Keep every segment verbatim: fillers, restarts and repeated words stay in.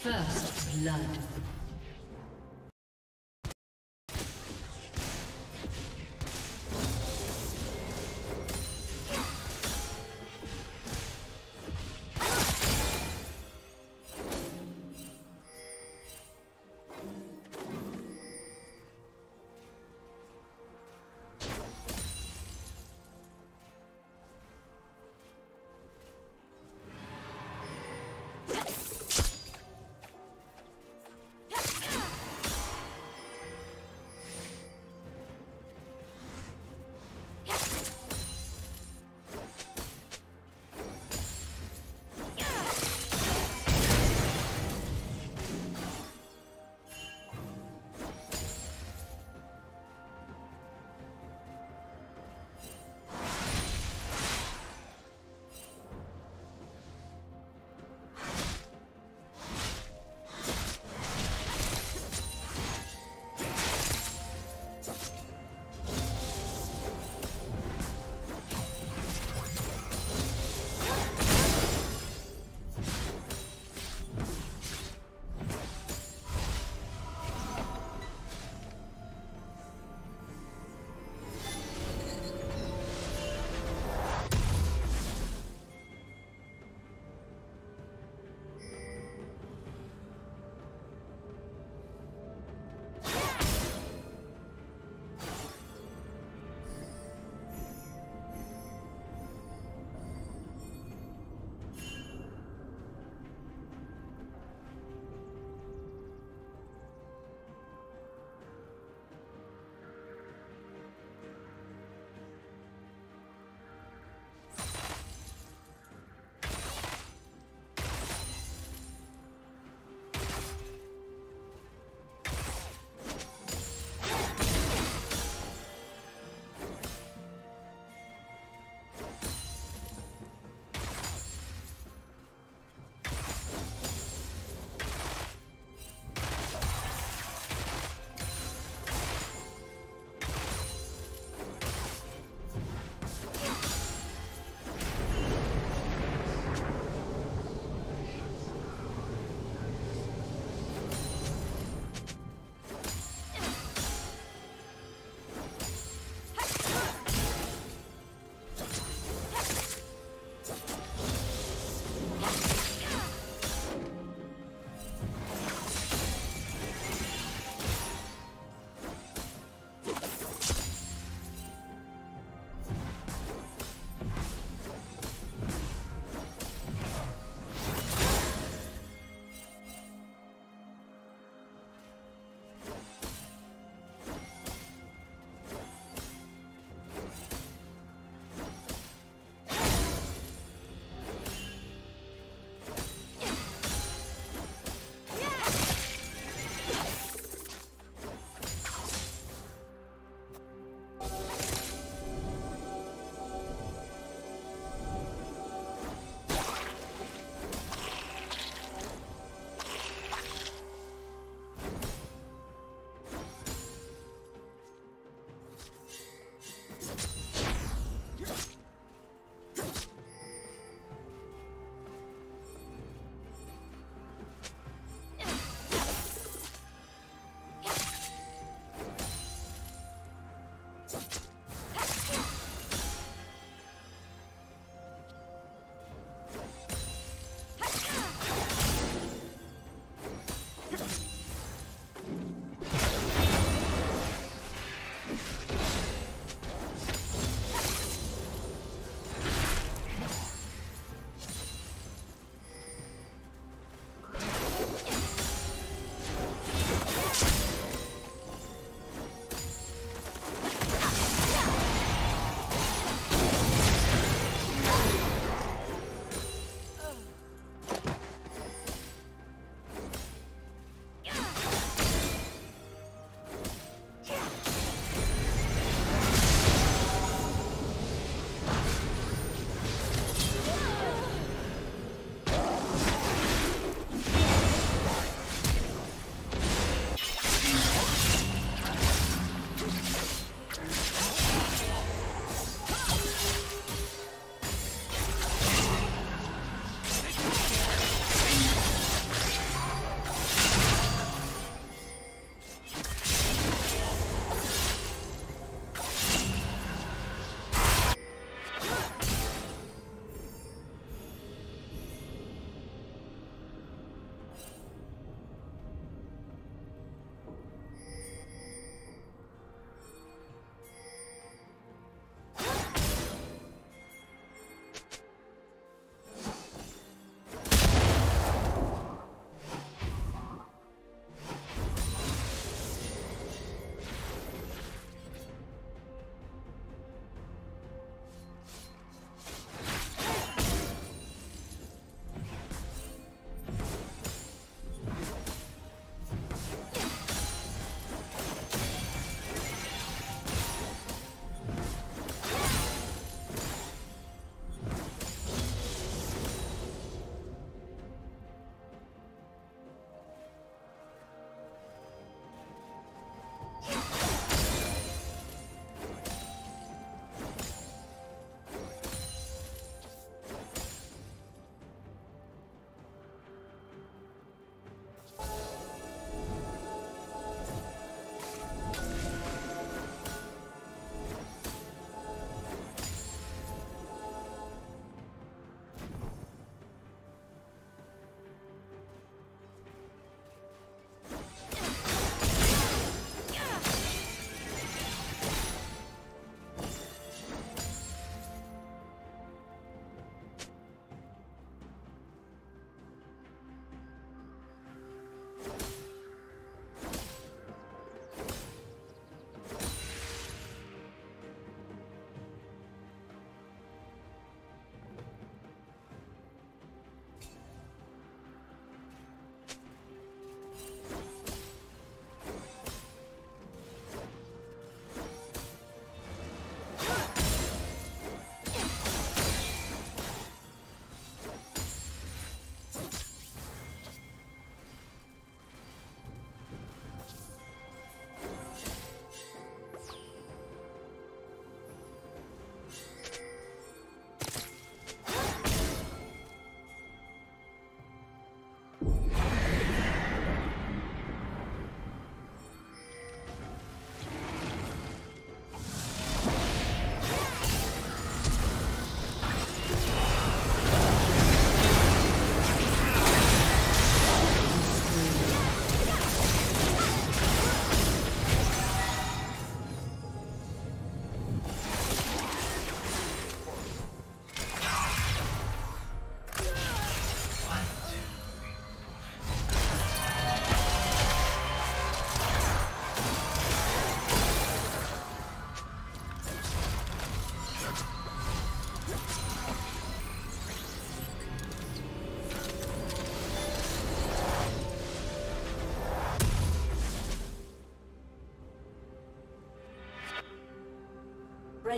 First blood. Yeah.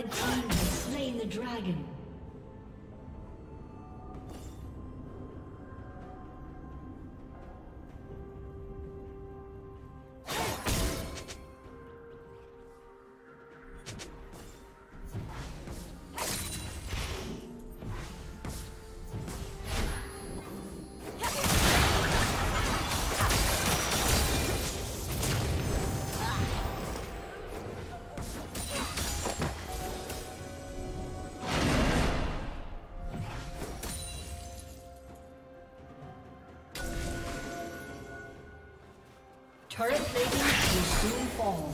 Red team has slain the dragon. Turret plating will soon fall.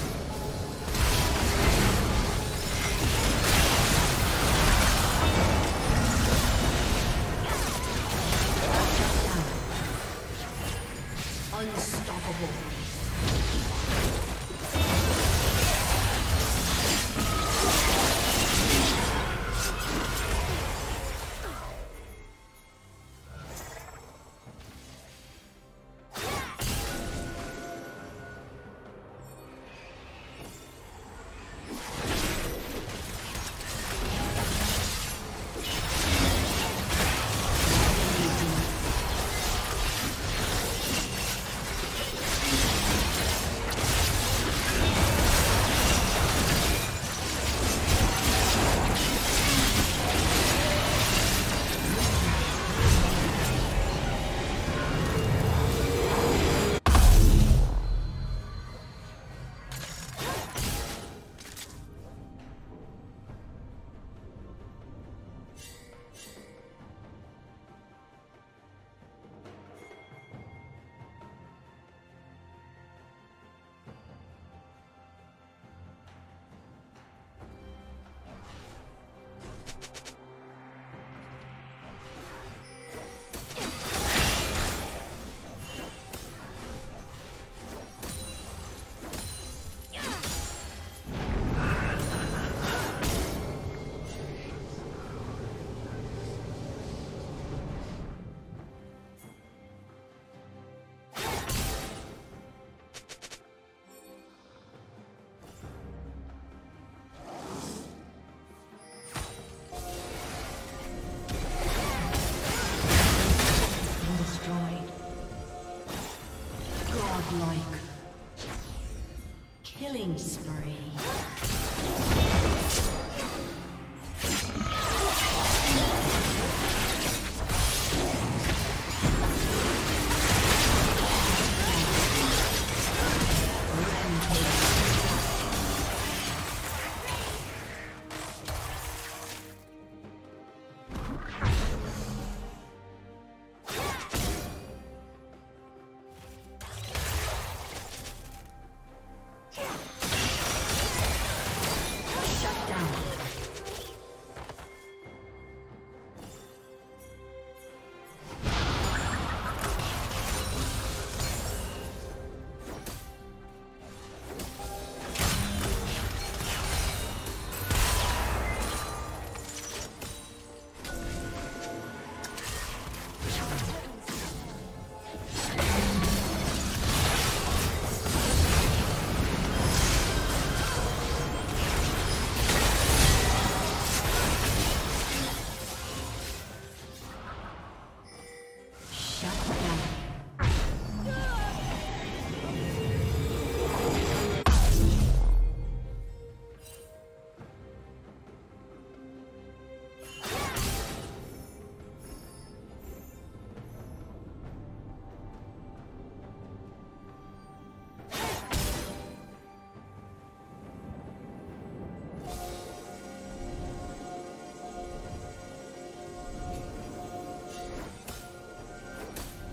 Killing spree.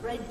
Red